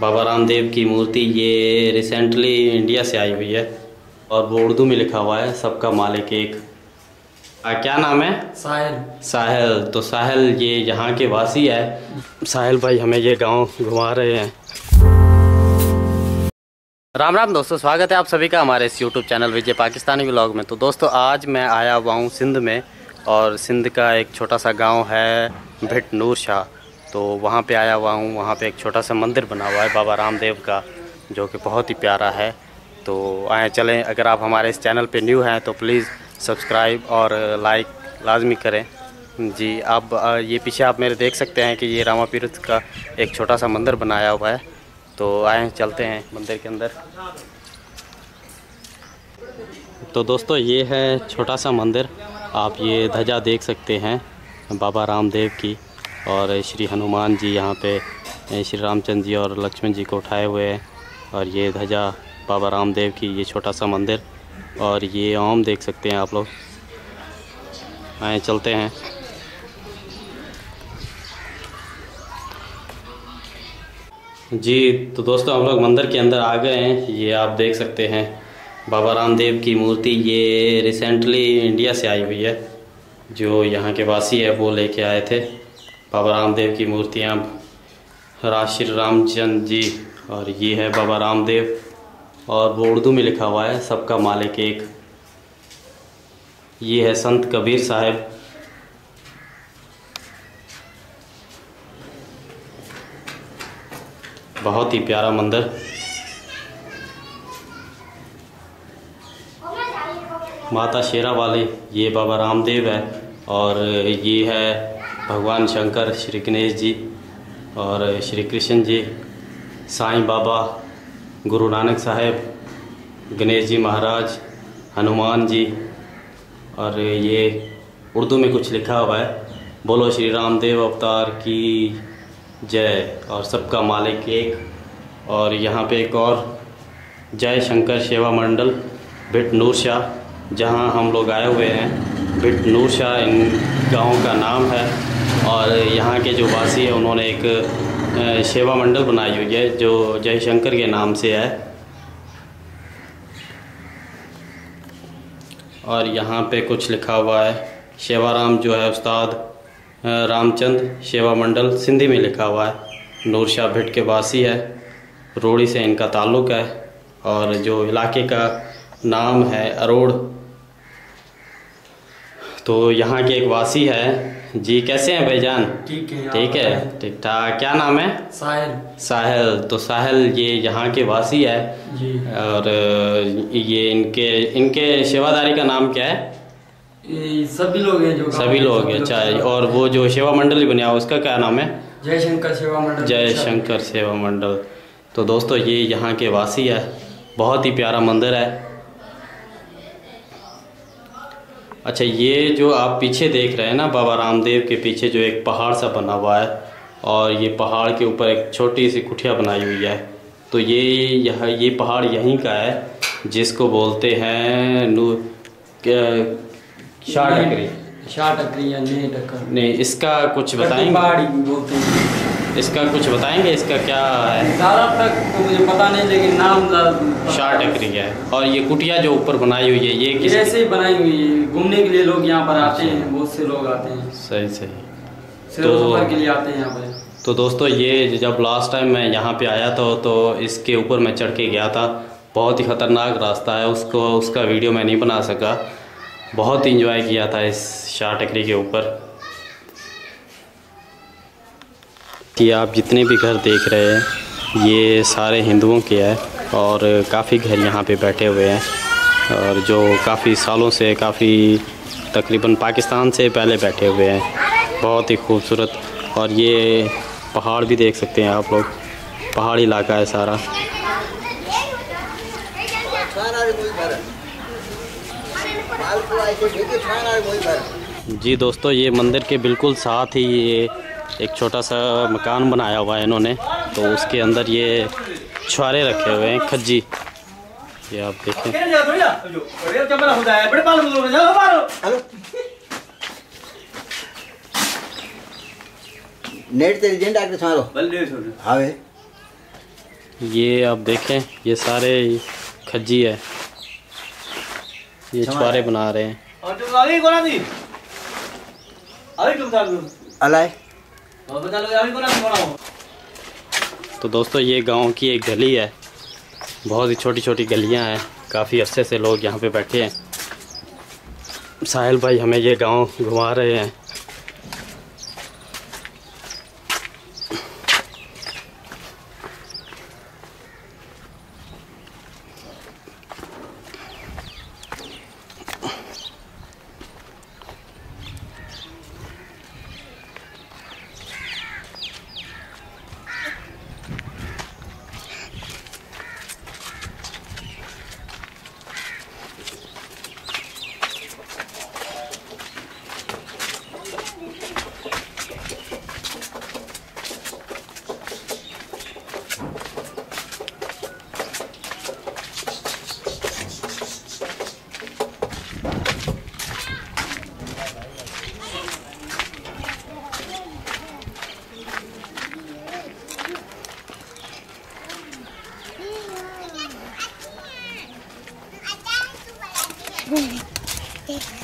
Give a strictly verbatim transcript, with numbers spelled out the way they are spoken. बाबा रामदेव की मूर्ति, ये recently India से आई हुई है और वो उर्दू में लिखा हुआ है सबका मालिक एक। आ, क्या नाम है? साहिल। साहिल, तो साहिल ये यहाँ के वासी है। साहिल भाई हमें ये गांव घुमा रहे हैं। राम राम दोस्तों, स्वागत है आप सभी का हमारे इस YouTube channel Vijay Pakistani vlog में। तो दोस्तों आज मैं आया हुआ हूँ सिंध में, और सिंध का एक छोटा सा गांव है भिट नूर शाह, तो वहाँ पे आया हुआ हूँ। वहाँ पे एक छोटा सा मंदिर बना हुआ है बाबा रामदेव का, जो कि बहुत ही प्यारा है। तो आए चलें, अगर आप हमारे इस चैनल पे न्यू हैं तो प्लीज़ सब्सक्राइब और लाइक लाजमी करें जी। आप ये पीछे आप मेरे देख सकते हैं कि ये रामा पीरथ का एक छोटा सा मंदिर बनाया हुआ है। तो आए चलते हैं मंदिर के अंदर। तो दोस्तों ये है छोटा सा मंदिर, आप ये ध्वजा देख सकते हैं बाबा रामदेव की, और श्री हनुमान जी यहाँ पे श्री रामचंद्र जी और लक्ष्मण जी को उठाए हुए हैं, और ये ध्वजा बाबा रामदेव की, ये छोटा सा मंदिर, और ये ओम देख सकते हैं आप लोग। आए चलते हैं। जी तो दोस्तों हम लोग मंदिर के अंदर आ गए हैं। ये आप देख सकते हैं बाबा रामदेव की मूर्ति, ये रिसेंटली इंडिया से आई हुई है, जो यहाँ के वासी है वो लेके आए थे। बाबा रामदेव की मूर्तियाँ, राशि रामचंद्र जी, और ये है बाबा रामदेव, और वो उर्दू में लिखा हुआ है सबका मालिक एक। ये है संत कबीर साहब। बहुत ही प्यारा मंदिर। माता शेरा वाली, ये बाबा रामदेव है, और ये है भगवान शंकर, श्री गणेश जी और श्री कृष्ण जी, साईं बाबा, गुरु नानक साहेब, गणेश जी महाराज, हनुमान जी, और ये उर्दू में कुछ लिखा हुआ है, बोलो श्री रामदेव अवतार की जय, और सबका मालिक एक। और यहाँ पे एक और जय शंकर सेवा मंडल भिट नूर शाह, जहाँ हम लोग आए हुए हैं। भिट नूर शाह इन गाँव का नाम है, और यहाँ के जो वासी है उन्होंने एक सेवा मंडल बनाई हुई है जो जय शंकर के नाम से है। और यहाँ पे कुछ लिखा हुआ है सेवाराम जो है उस्ताद रामचंद्र सेवा मंडल, सिंधी में लिखा हुआ है। नूरशाह भिट के वासी है, रोड़ी से इनका ताल्लुक़ है, और जो इलाके का नाम है अरोड़। तो यहाँ के एक वासी है जी। कैसे हैं भाईजान? ठीक है, ठीक है, ठीक ठाक। क्या नाम है? साहिल। साहिल, तो साहिल ये यहाँ के वासी है जी। और ये इनके इनके सेवादारी का नाम क्या है? सभी लोग हैं जो सभी लोग हैं चाहे। और वो जो सेवा मंडल ही बनाया उसका क्या नाम है? जय शंकर सेवा मंडल। जय शंकर सेवा मंडल। तो दोस्तों ये यहाँ के वासी है। बहुत ही प्यारा मंदिर है। अच्छा ये जो आप पीछे देख रहे हैं ना, बाबा रामदेव के पीछे जो एक पहाड़ सा बना हुआ है, और ये पहाड़ के ऊपर एक छोटी सी कुठिया बनाई हुई है। तो ये यह ये पहाड़ यहीं का है, जिसको बोलते हैं शाह टकरी। शाह टकरी या नहीं टकर नहीं, इसका कुछ बताएंगे? पहाड़ी बोलते हैं। इसका कुछ बताएंगे, इसका क्या है? ज़्यादा तक तो मुझे पता नहीं, लेकिन नाम शाह टकरी है। और ये कुटिया जो ऊपर बनाई हुई है, ये कैसे ही बनाई हुई है? घूमने के लिए लोग यहाँ पर आते हैं, बहुत से लोग आते हैं। सही सही, तो सफर के लिए आते हैं यहाँ पर। तो दोस्तों ये जब लास्ट टाइम मैं यहाँ पे आया था तो इसके ऊपर मैं चढ़ के गया था। बहुत ही ख़तरनाक रास्ता है, उसको उसका वीडियो मैं नहीं बना सका। बहुत इंजॉय किया था इस शाह टकरी के ऊपर। कि आप जितने भी घर देख रहे हैं ये सारे हिंदुओं के हैं, और काफ़ी घर यहाँ पे बैठे हुए हैं, और जो काफ़ी सालों से, काफ़ी तकरीबन पाकिस्तान से पहले बैठे हुए हैं। बहुत ही खूबसूरत। और ये पहाड़ भी देख सकते हैं आप लोग, पहाड़ी इलाका है सारा। जी दोस्तों ये मंदिर के बिल्कुल साथ ही ये एक छोटा सा मकान बनाया हुआ है इन्होंने, तो उसके अंदर ये छुहारे रखे हुए हैं, खज्जी। ये आप देखें। ये आप देखें, ये सारे खज्जी है, ये छुआरे बना रहे हैं। तो दोस्तों ये गांव की एक गली है, बहुत ही छोटी छोटी गलियां हैं, काफ़ी अरसे से लोग यहां पे बैठे हैं। साहिल भाई हमें ये गांव घुमा रहे हैं। Thank you.